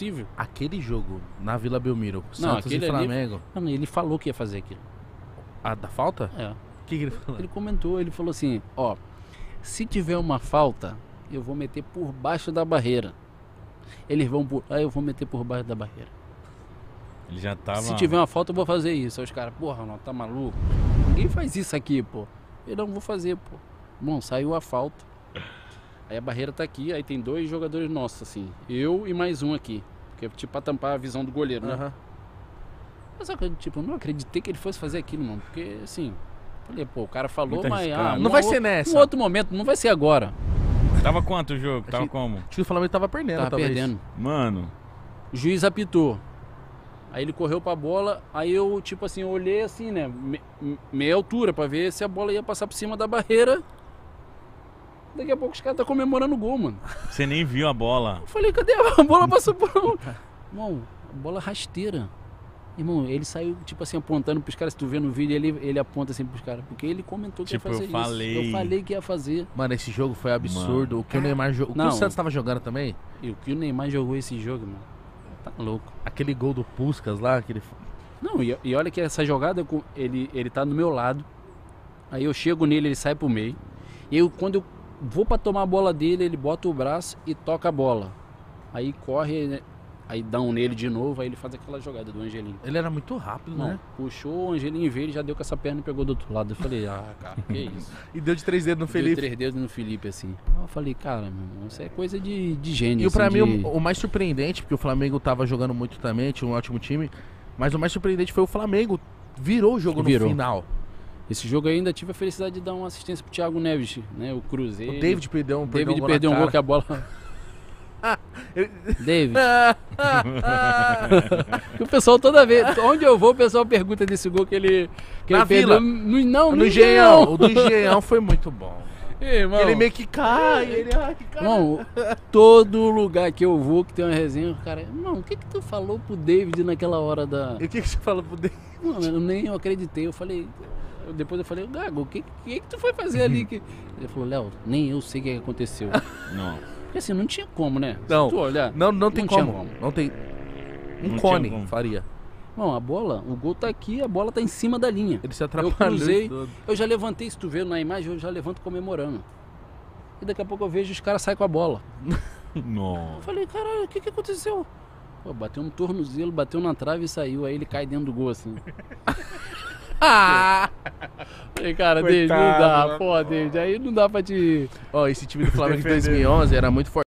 possível. Aquele jogo na Vila Belmiro, Santos e Flamengo. Ali, ele falou que ia fazer aquilo. Ah, da falta? É. O que ele falou? Ele comentou, ele falou assim, ó, se tiver uma falta, eu vou meter por baixo da barreira. Eles vão por... Ah, eu vou meter por baixo da barreira. Ele já tava... Se tiver uma falta, eu vou fazer isso. Aí os caras, porra, não, tá maluco? Ninguém faz isso aqui, pô. Eu não vou fazer, pô. Bom, saiu a falta. Aí a barreira tá aqui, aí tem dois jogadores nossos, assim. Eu e mais um aqui. Porque é tipo pra tampar a visão do goleiro, né? Uhum. Mas só que, tipo, eu não acreditei que ele fosse fazer aquilo, mano. Porque, assim, falei, pô, o cara falou, mas... Ah, não vai ser nessa. Um outro momento, não vai ser agora. Tava quanto o jogo? Tava como? O time do Flamengo tava perdendo, Tava perdendo. Mano. O juiz apitou. Aí ele correu pra bola, aí eu, tipo assim, eu olhei assim, né? Meia altura, pra ver se a bola ia passar por cima da barreira. Daqui a pouco os caras estão comemorando o gol, mano. Você nem viu a bola. Eu falei, cadê a bola? Passou por... Irmão, a bola rasteira. Irmão, ele saiu, tipo assim, apontando pros caras. Se tu vê no vídeo, ele aponta assim pros caras. Porque ele comentou que tipo, ia fazer isso. Eu falei que ia fazer. Mano, esse jogo foi absurdo. Mano. O que o Neymar jogou... O que o Santos tava jogando também? E o que o Neymar jogou esse jogo, mano. Tá louco. Aquele gol do Puskas lá, aquele... Não, e olha que essa jogada, ele tá do meu lado. Aí eu chego nele, ele sai pro meio. E eu, quando eu... Vou pra tomar a bola dele, ele bota o braço e toca a bola. Aí corre, né? Aí dá um nele de novo, aí ele faz aquela jogada do Angelinho. Ele era muito rápido, né? Puxou o Angelinho, veio, ele já deu com essa perna e pegou do outro lado. Eu falei, ah, cara, que isso? E deu de 3 dedos no Felipe. Deu 3 dedos no Felipe, assim. Eu falei, cara, meu irmão, isso é coisa de gênio. E assim, pra mim, o mais surpreendente, porque o Flamengo tava jogando muito também, tinha um ótimo time, mas o mais surpreendente foi o Flamengo. Virou o jogo no final. Esse jogo eu ainda tive a felicidade de dar uma assistência pro Thiago Neves, né? O Cruzeiro. O David perdeu um gol. David perdeu um gol que a bola. David. O pessoal toda vez. Onde eu vou, o pessoal pergunta desse gol que ele perdeu. No Engenhão. O do Engenhão foi muito bom. Irmão, ele meio que cai. Irmão, todo lugar que eu vou, que tem uma resenha, o cara... Irmão, o que que tu falou pro David naquela hora da... E o que que você falou pro David? Mano, eu nem acreditei. Eu falei... Depois eu falei, Gago, o que tu foi fazer ali? Ele falou, Léo, nem eu sei o que aconteceu. Não. Porque assim, não tinha como, né? Não, se tu olhar, não tem como. Não tem. Um cone faria. Não, a bola, o gol tá aqui, a bola tá em cima da linha. Ele se atrapalhou. Eu cruzei, eu já levantei, se tu vê na imagem, eu já levanto comemorando. E daqui a pouco eu vejo os caras saem com a bola. Não. Eu falei, caralho, o que aconteceu? Pô, bateu um tornozelo, bateu na trave e saiu. Aí ele cai dentro do gol, assim. Ah! E cara, David, não dá, pô, David, aí não dá pra te... Ó, esse time do Flamengo de 2011 era muito forte.